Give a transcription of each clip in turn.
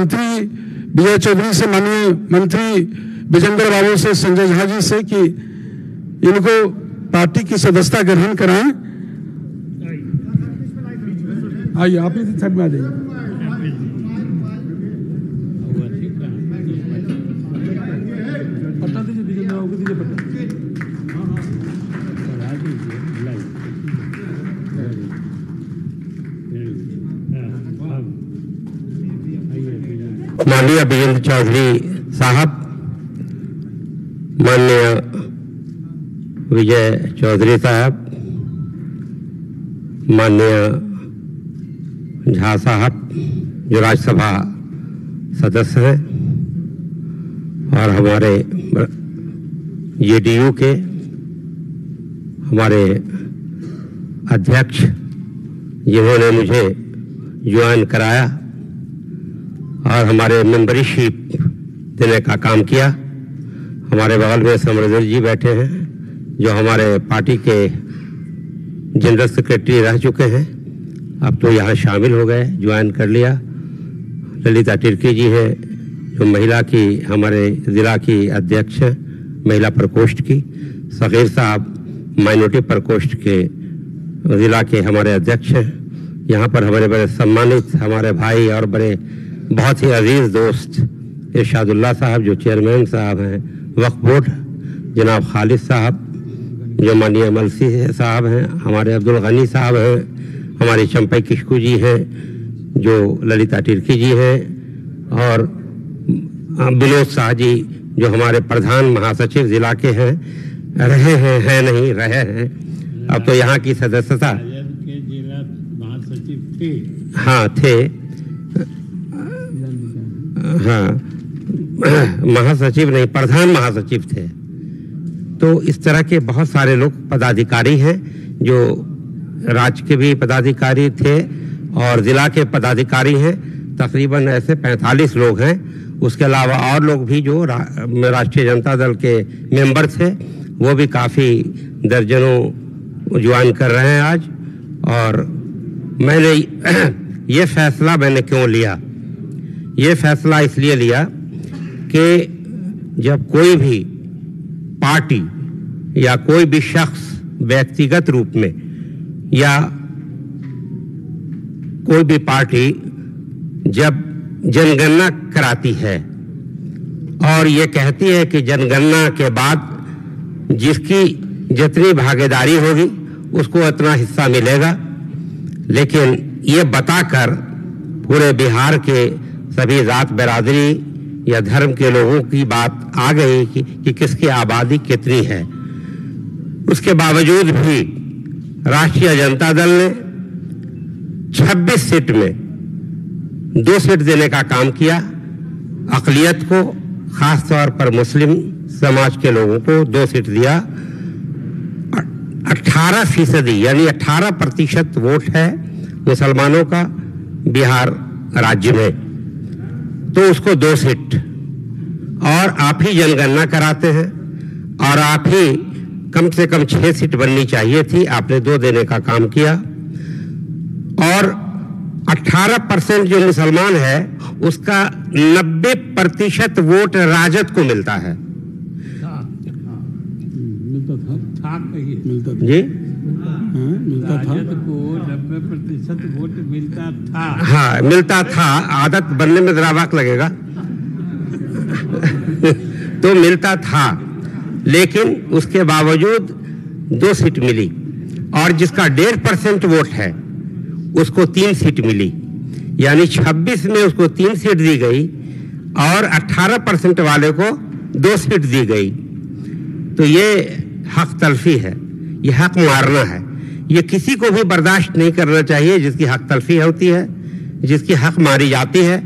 मंत्री विजय चौधरी से, माननीय मंत्री विजेंद्र बाबू से, संजय झा जी से कि इनको पार्टी की सदस्यता ग्रहण कराएं। आइए आप इसी छठ में आ जाइए। माननीय विजेंद्र चौधरी साहब, माननीय विजय चौधरी साहब, माननीय झा साहब जो राज्यसभा सदस्य हैं और हमारे जेडीयू के हमारे अध्यक्ष जिन्होंने मुझे ज्वाइन कराया और हमारे मेंबरशिप देने का काम किया। हमारे बगल में समरदेव जी बैठे हैं जो हमारे पार्टी के जनरल सेक्रेटरी रह चुके हैं, अब तो यहाँ शामिल हो गए, ज्वाइन कर लिया। ललिता टिर्की जी हैं जो महिला की हमारे ज़िला की अध्यक्ष हैं, महिला प्रकोष्ठ की। सकीर साहब माइनॉरिटी प्रकोष्ठ के ज़िला के हमारे अध्यक्ष हैं। यहाँ पर हमारे बड़े सम्मानित हमारे भाई और बड़े बहुत ही अजीज दोस्त एर शहादुल्लाह साहब जो चेयरमैन साहब हैं वक्फ बोर्ड, जनाब खालिद साहब जो माननीय मलसी साहब हैं, हमारे अब्दुल ग़नी साहब हैं, हमारे चंपई किसकू जी हैं जो ललिता टिर्की जी हैं, और विनोद शाह जी जो हमारे प्रधान महासचिव ज़िला के हैं, रहे हैं, हैं नहीं रहे हैं, अब तो यहाँ की सदस्यता हाँ थे, हाँ महासचिव नहीं प्रधान महासचिव थे। तो इस तरह के बहुत सारे लोग पदाधिकारी हैं जो राज्य के भी पदाधिकारी थे और ज़िला के पदाधिकारी हैं, तकरीबन ऐसे 45 लोग हैं। उसके अलावा और लोग भी जो राष्ट्रीय जनता दल के मेंबर थे वो भी काफ़ी दर्जनों ज्वाइन कर रहे हैं आज। और मैंने ये फैसला क्यों लिया, ये फैसला इसलिए लिया कि जब कोई भी पार्टी या कोई भी शख्स व्यक्तिगत रूप में या कोई भी पार्टी जब जनगणना कराती है और ये कहती है कि जनगणना के बाद जिसकी जितनी भागीदारी होगी उसको उतना हिस्सा मिलेगा, लेकिन ये बताकर पूरे बिहार के सभी जात बिरादरी या धर्म के लोगों की बात आ गई कि किसकी आबादी कितनी है। उसके बावजूद भी राष्ट्रीय जनता दल ने 26 सीट में 2 सीट देने का काम किया, अक़लियत को ख़ास तौर पर मुस्लिम समाज के लोगों को 2 सीट दिया। 18% यानी 18% वोट है मुसलमानों का बिहार राज्य में, तो उसको 2 सीट, और आप ही जनगणना कराते हैं और आप ही कम से कम 6 सीट बननी चाहिए थी, आपने 2 देने का काम किया। और 18% जो मुसलमान है उसका 90% वोट राजद को मिलता है जी, मिलता था को 90% वोट मिलता था, हाँ मिलता था, आदत बनने में जरा वक्त लगेगा तो मिलता था, लेकिन उसके बावजूद 2 सीट मिली। और जिसका 1.5% वोट है उसको 3 सीट मिली, यानी 26 में उसको 3 सीट दी गई और 18% वाले को 2 सीट दी गई। तो ये हक तलफी है, ये हक मारना है, ये किसी को भी बर्दाश्त नहीं करना चाहिए। जिसकी हक तलफी होती है, जिसकी हक मारी जाती है,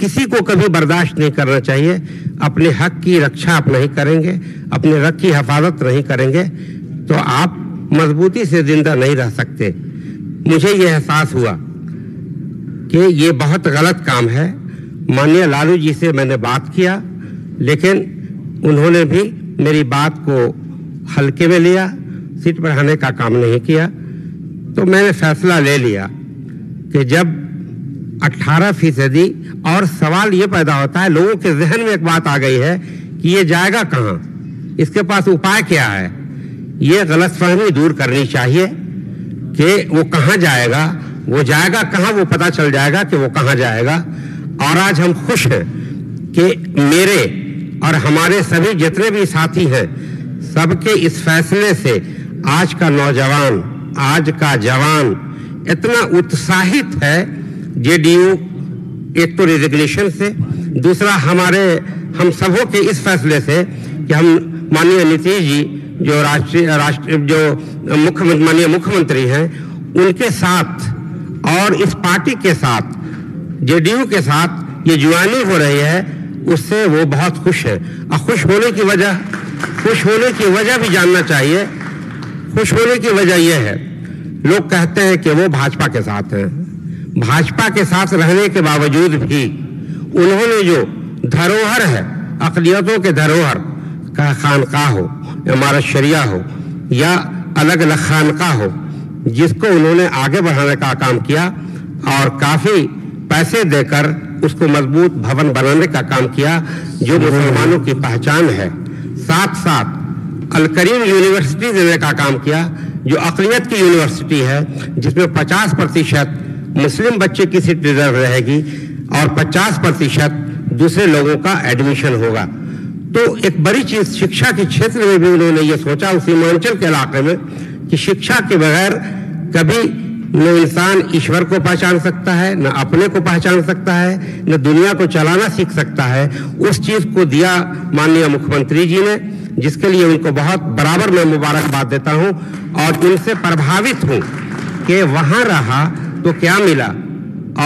किसी को कभी बर्दाश्त नहीं करना चाहिए। अपने हक की रक्षा आप नहीं करेंगे, अपने हक की हिफाजत नहीं करेंगे तो आप मजबूती से जिंदा नहीं रह सकते। मुझे ये एहसास हुआ कि ये बहुत गलत काम है। माननीय लालू जी से मैंने बात किया, लेकिन उन्होंने भी मेरी बात को हल्के में लिया, सीट बढ़ाने का काम नहीं किया। तो मैंने फैसला ले लिया कि जब 18%। और सवाल ये पैदा होता है, लोगों के जहन में एक बात आ गई है कि ये जाएगा कहाँ, इसके पास उपाय क्या है। ये गलतफहमी दूर करनी चाहिए कि वो कहाँ जाएगा, वो जाएगा कहाँ, वो पता चल जाएगा कि वो कहाँ जाएगा। और आज हम खुश हैं कि मेरे और हमारे सभी जितने भी साथी हैं, सबके इस फैसले से आज का नौजवान, आज का जवान इतना उत्साहित है। जेडीयू एक तो रेजिग्नेशन से, दूसरा हम सबों के इस फैसले से कि हम माननीय नीतीश जी जो माननीय मुख्यमंत्री हैं, उनके साथ और इस पार्टी के साथ, जेडीयू के साथ ये जुआनी हो रही है, उससे वो बहुत खुश है। और खुश होने की वजह भी जानना चाहिए। खुश होने की वजह यह है, लोग कहते हैं कि वो भाजपा के साथ हैं, भाजपा के साथ रहने के बावजूद भी उन्होंने जो धरोहर है, अक़लियतों के धरोहर का खानका हो, इमारत शरिया हो या अलग अलग खानका हो, जिसको उन्होंने आगे बढ़ाने का काम किया और काफ़ी पैसे देकर उसको मजबूत भवन बनाने का काम किया, जो मुसलमानों की पहचान है। साथ साथ अलकरीम यूनिवर्सिटी देने का काम किया, जो अक़लियत की यूनिवर्सिटी है, जिसमें 50% मुस्लिम बच्चे की सीट रिजर्व रहेगी और 50% दूसरे लोगों का एडमिशन होगा। तो एक बड़ी चीज़ शिक्षा के क्षेत्र में भी उन्होंने ये सोचा, उस सीमांचल के इलाके में, कि शिक्षा के बगैर कभी न इंसान ईश्वर को पहचान सकता है, न अपने को पहचान सकता है, न दुनिया को चलाना सीख सकता है। उस चीज़ को दिया माननीय मुख्यमंत्री जी ने, जिसके लिए उनको बहुत बराबर मैं मुबारकबाद देता हूँ और उनसे प्रभावित हूँ कि वहाँ रहा तो क्या मिला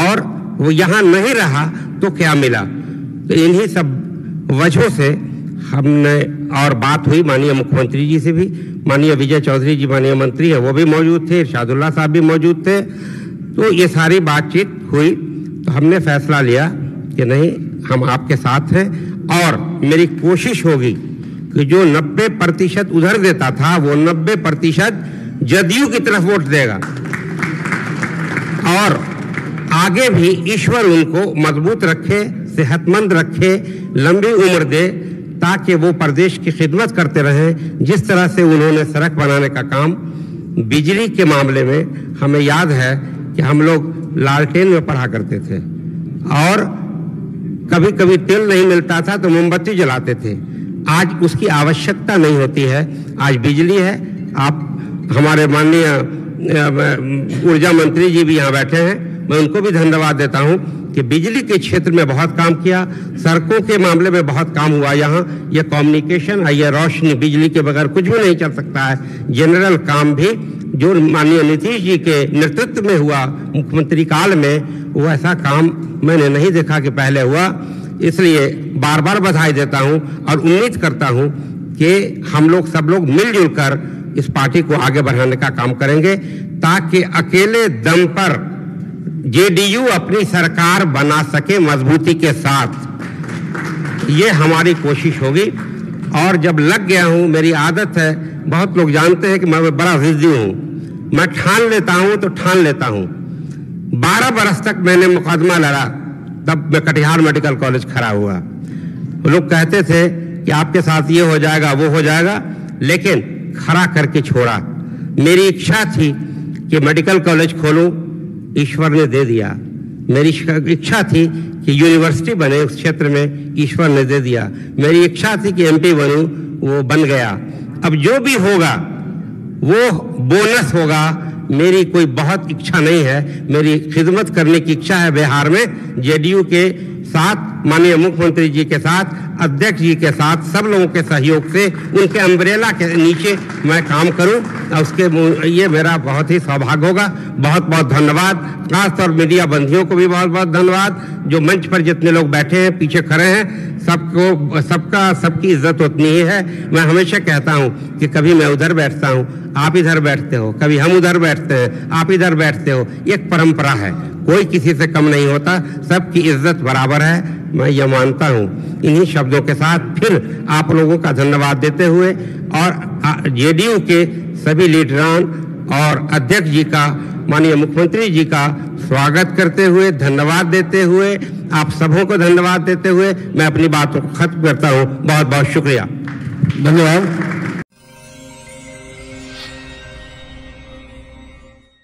और वो यहाँ नहीं रहा तो क्या मिला। तो इन्हीं सब वजहों से हमने, और बात हुई माननीय मुख्यमंत्री जी से भी, माननीय विजय चौधरी जी माननीय मंत्री है, वो भी मौजूद थे, एर शहादुल्लाह साहब भी मौजूद थे, तो ये सारी बातचीत हुई। तो हमने फैसला लिया कि नहीं, हम आपके साथ हैं। और मेरी कोशिश होगी कि जो 90% उधर देता था, वो 90% जदयू की तरफ वोट देगा और आगे भी ईश्वर उनको मजबूत रखे, सेहतमंद रखे, लंबी उम्र दे, ताकि वो प्रदेश की खिदमत करते रहें। जिस तरह से उन्होंने सड़क बनाने का काम, बिजली के मामले में हमें याद है कि हम लोग लालटेन में पढ़ा करते थे और कभी कभी तेल नहीं मिलता था तो मोमबत्ती जलाते थे। आज उसकी आवश्यकता नहीं होती है, आज बिजली है। आप हमारे माननीय ऊर्जा मंत्री जी भी यहाँ बैठे हैं, मैं उनको भी धन्यवाद देता हूँ कि बिजली के क्षेत्र में बहुत काम किया, सड़कों के मामले में बहुत काम हुआ यहाँ। यह कम्युनिकेशन है, यह रोशनी, बिजली के बगैर कुछ भी नहीं चल सकता है। जनरल काम भी जो माननीय नीतीश जी के नेतृत्व में हुआ, मुख्यमंत्री काल में, वो ऐसा काम मैंने नहीं देखा कि पहले हुआ। इसलिए बार बार बधाई देता हूँ और उम्मीद करता हूँ कि हम लोग सब लोग मिलजुल कर इस पार्टी को आगे बढ़ाने का काम करेंगे, ताकि अकेले दम पर जेडीयू अपनी सरकार बना सके मजबूती के साथ। ये हमारी कोशिश होगी। और जब लग गया हूँ, मेरी आदत है, बहुत लोग जानते हैं कि मैं बड़ा जिद्दी हूँ, मैं ठान लेता हूँ तो ठान लेता हूँ। 12 बरस तक मैंने मुकदमा लड़ा, तब मैं कटिहार मेडिकल कॉलेज खड़ा हुआ। लोग कहते थे कि आपके साथ ये हो जाएगा, वो हो जाएगा, लेकिन खड़ा करके छोड़ा। मेरी इच्छा थी कि मेडिकल कॉलेज खोलूं, ईश्वर ने दे दिया। मेरी इच्छा थी कि यूनिवर्सिटी बने उस क्षेत्र में, ईश्वर ने दे दिया। मेरी इच्छा थी कि MP बनूं, वो बन गया। अब जो भी होगा वो बोनस होगा, मेरी कोई बहुत इच्छा नहीं है। मेरी खिदमत करने की इच्छा है बिहार में, जेडीयू के साथ, माननीय मुख्यमंत्री जी के साथ, अध्यक्ष जी के साथ, सब लोगों के सहयोग से, उनके अम्ब्रेला के नीचे मैं काम करूं, और उसके ये मेरा बहुत ही सौभाग्य होगा। बहुत बहुत धन्यवाद, खासतौर मीडिया बंधुओं को भी बहुत बहुत धन्यवाद। जो मंच पर जितने लोग बैठे हैं, पीछे खड़े हैं, सबको सबकी इज्जत उतनी ही है। मैं हमेशा कहता हूँ कि कभी मैं उधर बैठता हूँ, आप इधर बैठते हो, कभी हम उधर बैठते हैं, आप इधर बैठते हो। एक परंपरा है, कोई किसी से कम नहीं होता, सबकी इज्जत बराबर है, मैं ये मानता हूँ। इन्हीं शब्दों के साथ फिर आप लोगों का धन्यवाद देते हुए और जेडीयू के सभी लीडरान और अध्यक्ष जी का माननीय मुख्यमंत्री जी का स्वागत करते हुए, धन्यवाद देते हुए, आप सबों को धन्यवाद देते हुए मैं अपनी बात को खत्म करता हूँ। बहुत बहुत शुक्रिया, धन्यवाद।